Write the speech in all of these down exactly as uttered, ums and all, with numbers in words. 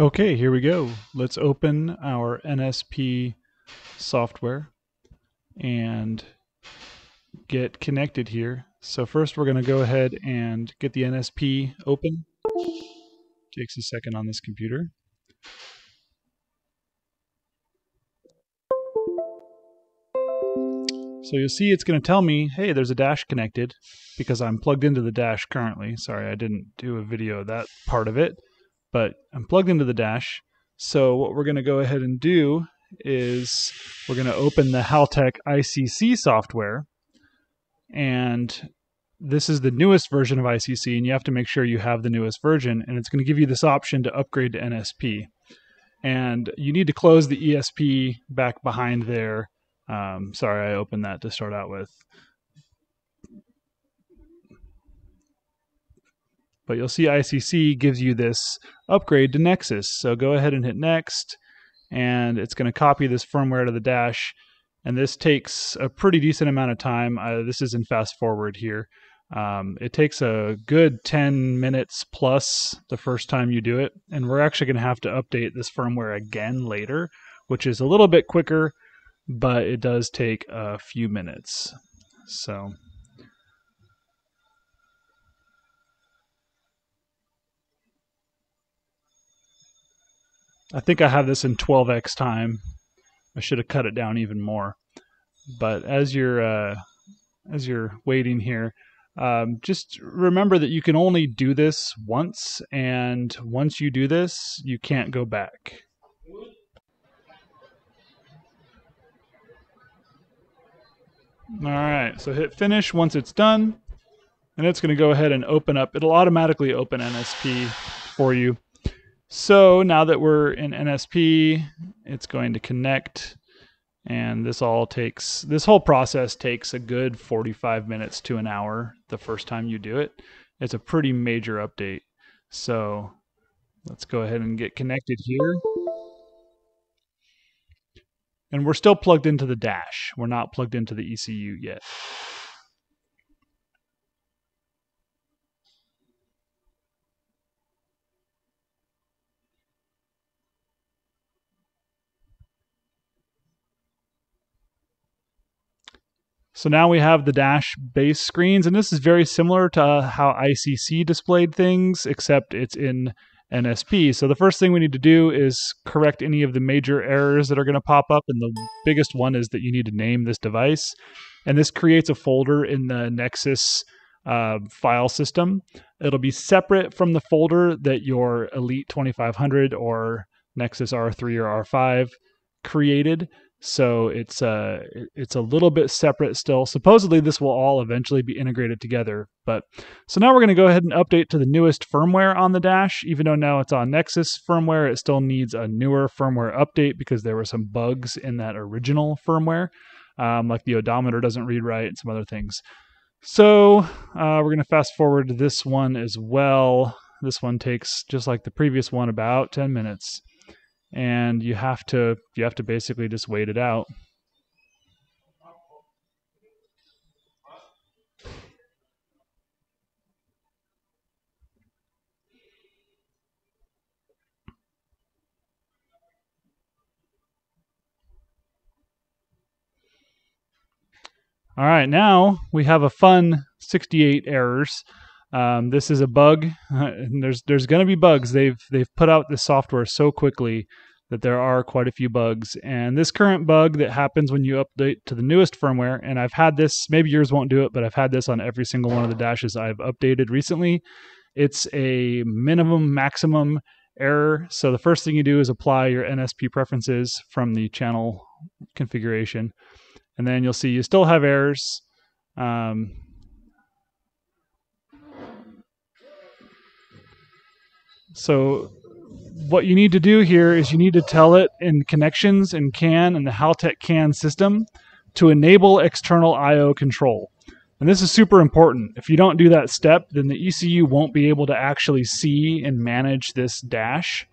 Okay, here we go. Let's open our N S P software and get connected here. So first we're going to go ahead and get the N S P open. Takes a second on this computer. So you'll see it's going to tell me, hey, there's a dash connected because I'm plugged into the dash currently. Sorry, I didn't do a video of that part of it, but I'm plugged into the dash. So what we're going to go ahead and do is we're going to open the Haltech I C C software. And this is the newest version of I C C, and you have to make sure you have the newest version, and it's going to give you this option to upgrade to N S P. And you need to close the E S P back behind there. Um, sorry, I opened that to start out with. But you'll see I C C gives you this upgrade to Nexus. So go ahead and hit next, and it's going to copy this firmware to the dash. And this takes a pretty decent amount of time. Uh, this is in fast forward here. Um, it takes a good ten minutes plus the first time you do it. And we're actually going to have to update this firmware again later, which is a little bit quicker, but it does take a few minutes. So I think I have this in twelve X time. I should have cut it down even more. But as you're uh, as you're waiting here, um, just remember that you can only do this once, and once you do this, you can't go back. All right, so hit finish once it's done, and it's going to go ahead and open up. It'll automatically open N S P for you. So now that we're in N S P, it's going to connect, and this all takes, this whole process takes a good forty-five minutes to an hour the first time you do it. It's a pretty major update. So let's go ahead and get connected here. And we're still plugged into the dash. We're not plugged into the E C U yet. So now we have the dash base screens, and this is very similar to how I C C displayed things, except it's in N S P. So the first thing we need to do is correct any of the major errors that are going to pop up, and the biggest one is that you need to name this device. And this creates a folder in the Nexus uh, file system. It'll be separate from the folder that your Elite twenty-five hundred or Nexus R three or R five created. So it's a, it's a little bit separate still. Supposedly this will all eventually be integrated together. But so now we're going to go ahead and update to the newest firmware on the dash. Even though now it's on Nexus firmware, it still needs a newer firmware update because there were some bugs in that original firmware. Um, like the odometer doesn't read right and some other things. So uh, we're going to fast forward to this one as well. This one takes, just like the previous one, about ten minutes. And you have to you have to basically just wait it out. All right, now we have a fun sixty-eight errors. Um, this is a bug, and there's there's going to be bugs. They've they've put out this software so quickly that there are quite a few bugs. And this current bug that happens when you update to the newest firmware, and I've had this, maybe yours won't do it, but I've had this on every single one of the dashes I've updated recently. It's a minimum maximum error. So the first thing you do is apply your N S P preferences from the channel configuration, and then you'll see you still have errors. Um, So what you need to do here is you need to tell it in connections in CAN and the Haltech CAN system to enable external I O control. And this is super important. If you don't do that step, then the E C U won't be able to actually see and manage this dash.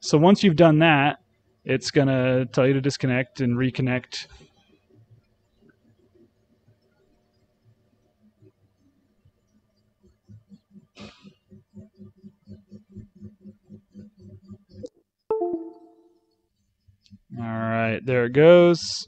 So once you've done that, it's going to tell you to disconnect and reconnect. right, there it goes.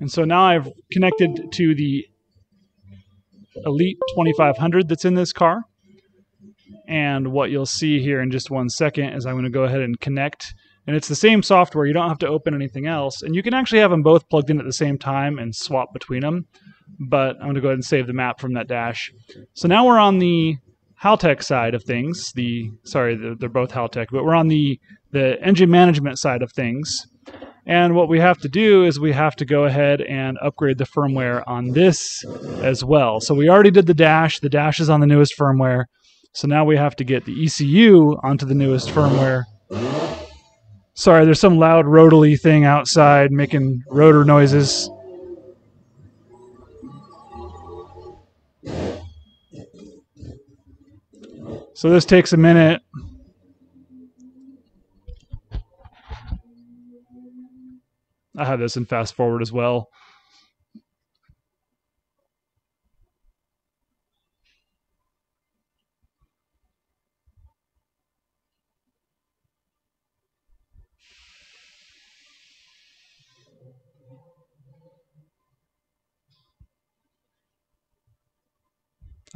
And so now I've connected to the Elite twenty-five hundred that's in this car. And what you'll see here in just one second is I'm going to go ahead and connect. And it's the same software. You don't have to open anything else. And you can actually have them both plugged in at the same time and swap between them. But I'm going to go ahead and save the map from that dash. So now we're on the Haltech side of things. The Sorry, they're both Haltech. But we're on the, the engine management side of things. And what we have to do is we have to go ahead and upgrade the firmware on this as well. So we already did the dash. The dash is on the newest firmware. So now we have to get the E C U onto the newest firmware. Sorry, there's some loud rotally thing outside making rotor noises. So this takes a minute. I have this in fast forward as well.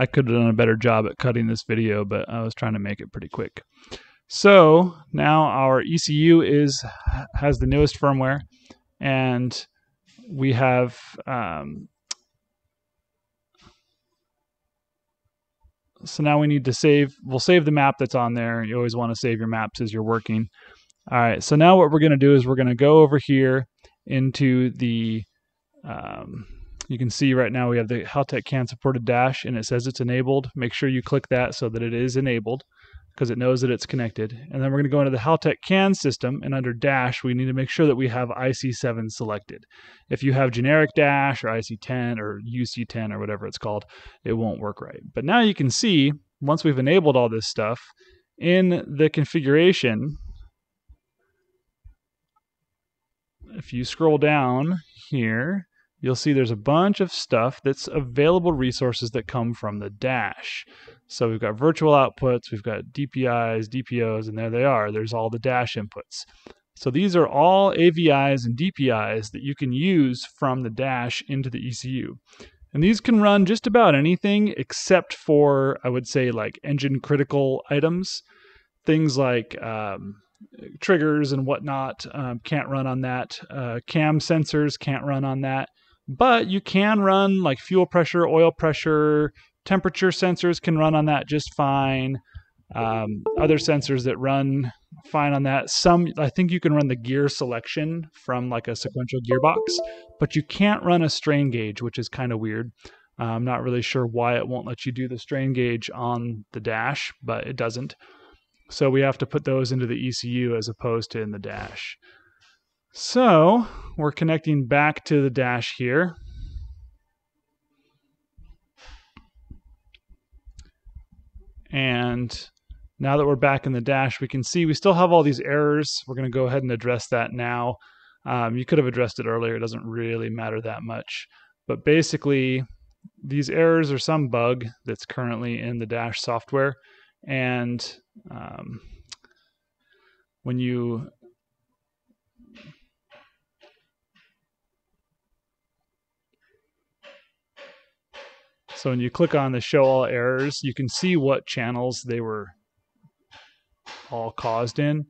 I could have done a better job at cutting this video, but I was trying to make it pretty quick. So now our E C U is has the newest firmware. And we have um, so now we need to save. We'll save the map that's on there. You always want to save your maps as you're working. All right. So now what we're going to do is we're going to go over here into the. Um, you can see right now we have the Haltech CAN supported dash, and it says it's enabled. Make sure you click that so that it is enabled, because it knows that it's connected. And then we're going to go into the Haltech CAN system, and under dash, we need to make sure that we have I C seven selected. If you have generic dash or I C ten or U C ten or whatever it's called, it won't work right. But now you can see, once we've enabled all this stuff, in the configuration, if you scroll down here, you'll see there's a bunch of stuff that's available resources that come from the dash. So we've got virtual outputs, we've got D P Is, D P Os, and there they are. There's all the dash inputs. So these are all A V Is and D P Is that you can use from the dash into the E C U. And these can run just about anything except for, I would say, like engine critical items. Things like um, triggers and whatnot um, can't run on that. Uh, cam sensors can't run on that. But you can run like fuel pressure, oil pressure, temperature sensors can run on that just fine. Um, other sensors that run fine on that. Some, I think you can run the gear selection from like a sequential gearbox, but you can't run a strain gauge, which is kind of weird. Uh, I'm not really sure why it won't let you do the strain gauge on the dash, but it doesn't. So we have to put those into the E C U as opposed to in the dash. So we're connecting back to the dash here. And now that we're back in the dash, we can see we still have all these errors. We're going to go ahead and address that now. Um, you could have addressed it earlier. It doesn't really matter that much. But basically, these errors are some bug that's currently in the dash software. And um, when you... So when you click on the show all errors, you can see what channels they were all caused in.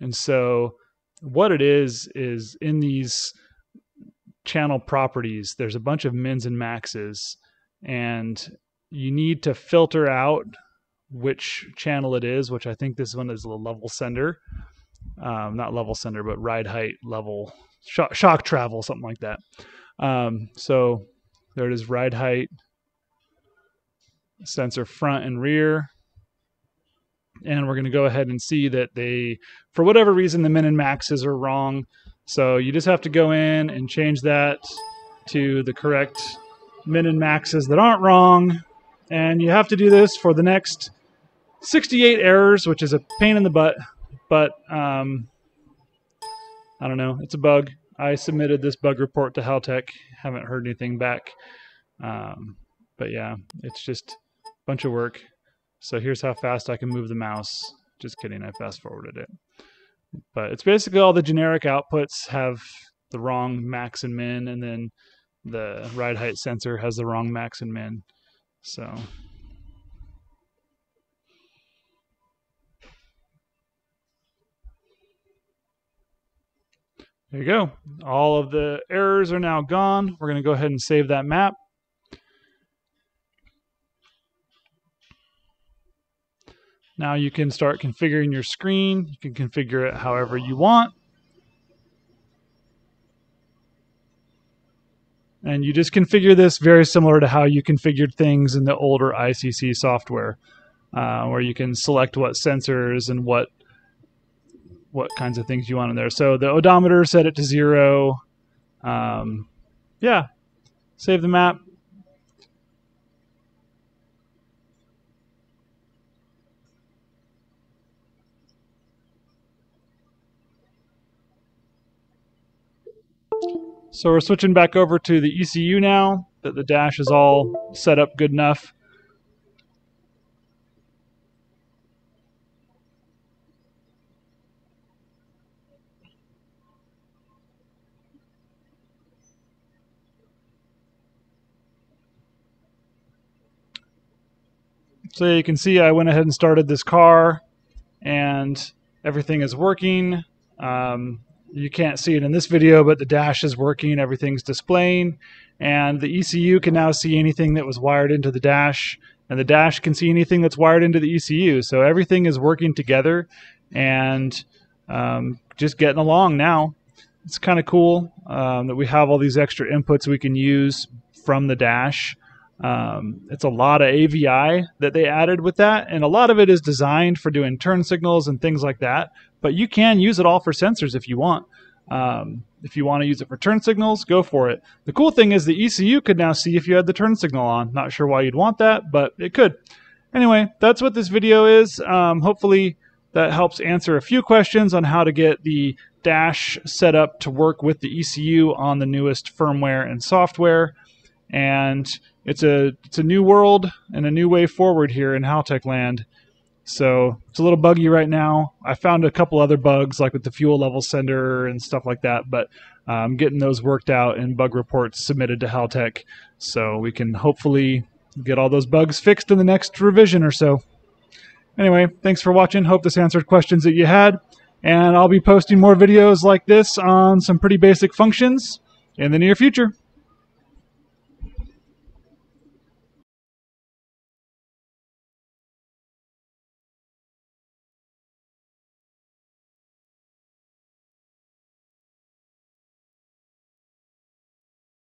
And so what it is, is in these channel properties, there's a bunch of mins and maxes, and you need to filter out which channel it is, which I think this one is the level sender, um, not level sender, but ride height, level, shock, shock travel, something like that. Um, so there it is, ride height, sensor front and rear, and we're going to go ahead and see that they, for whatever reason, the min and maxes are wrong. So you just have to go in and change that to the correct min and maxes that aren't wrong, and you have to do this for the next sixty-eight errors, which is a pain in the butt, but um, I don't know, it's a bug. I submitted this bug report to Haltech. Haven't heard anything back. Um, but yeah, it's just a bunch of work. So here's how fast I can move the mouse. Just kidding, I fast forwarded it. But it's basically all the generic outputs have the wrong max and min, and then the ride height sensor has the wrong max and min. So there you go. All of the errors are now gone. We're going to go ahead and save that map. Now you can start configuring your screen. You can configure it however you want. And you just configure this very similar to how you configured things in the older I C C software, uh, where you can select what sensors and what what kinds of things you want in there. So the odometer, set it to zero. Um, yeah, save the map. So we're switching back over to the E C U now that the dash is all set up good enough. So you can see I went ahead and started this car and everything is working. Um, You can't see it in this video, but the dash is working, everything's displaying, and the E C U can now see anything that was wired into the dash, and the dash can see anything that's wired into the E C U. So everything is working together and um, just getting along now. It's kind of cool um, that we have all these extra inputs we can use from the dash. Um, it's a lot of A V I that they added with that, and a lot of it is designed for doing turn signals and things like that, but you can use it all for sensors if you want. Um, if you want to use it for turn signals, go for it. The cool thing is the E C U could now see if you had the turn signal on. Not sure why you'd want that, but it could. Anyway, that's what this video is. Um, hopefully that helps answer a few questions on how to get the dash set up to work with the E C U on the newest firmware and software. And it's a it's a new world and a new way forward here in Haltech land. So it's a little buggy right now. I found a couple other bugs, like with the fuel level sender and stuff like that, but I'm um, getting those worked out and bug reports submitted to Haltech, so we can hopefully get all those bugs fixed in the next revision or so. Anyway, thanks for watching. Hope this answered questions that you had. And I'll be posting more videos like this on some pretty basic functions in the near future.